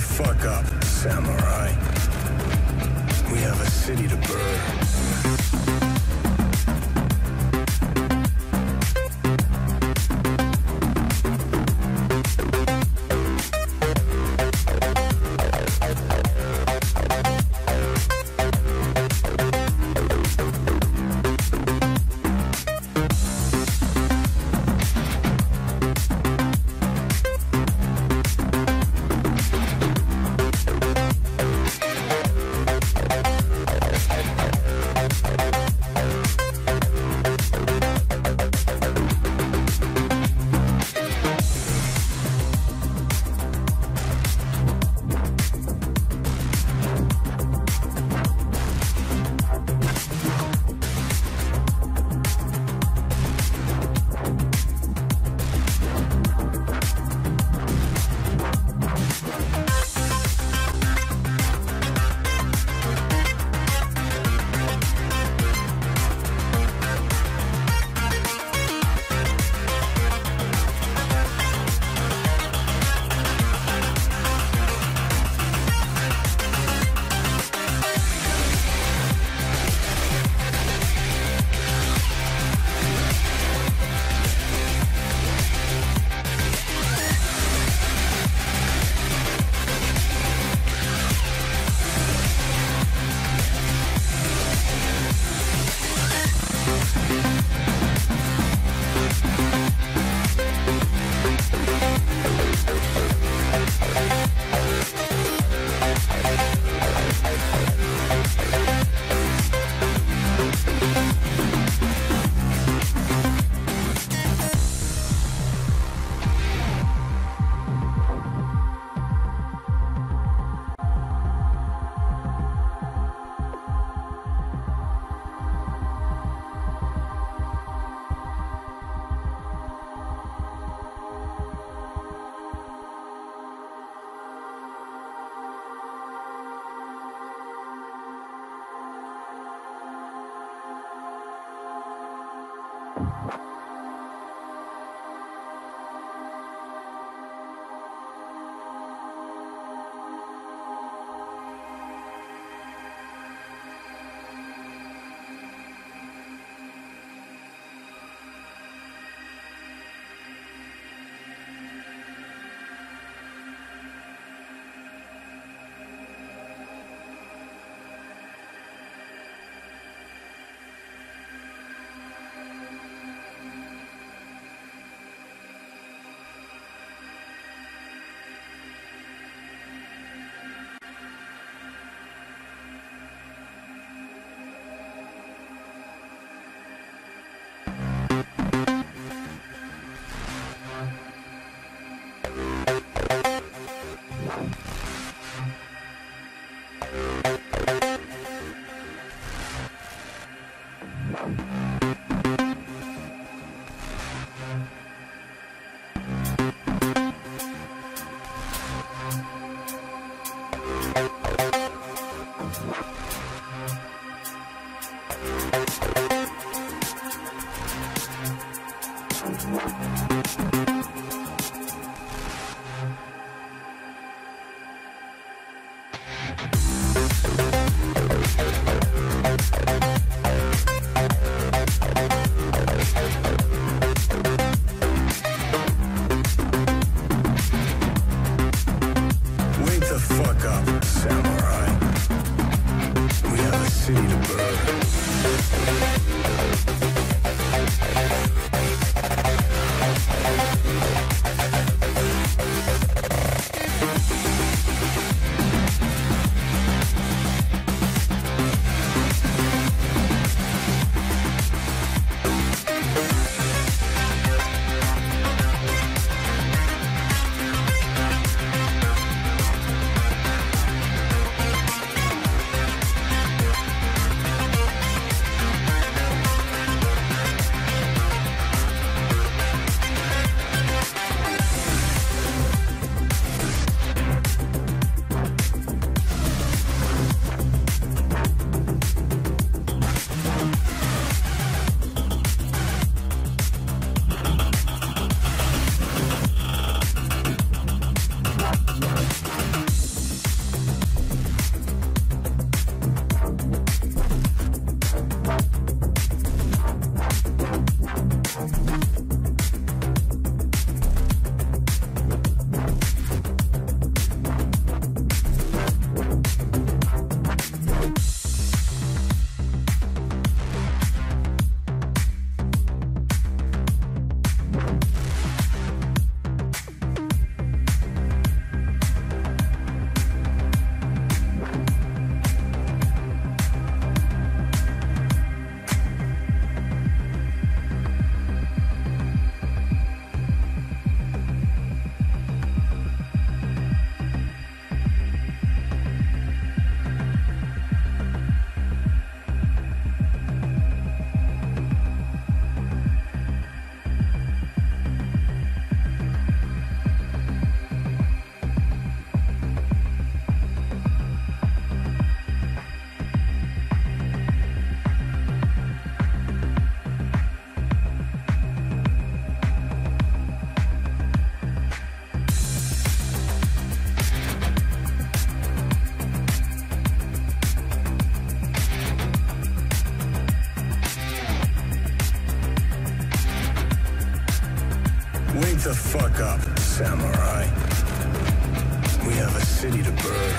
the fuck up, samurai. We have a city to burn. Wake the fuck up, samurai. We have a city to burn.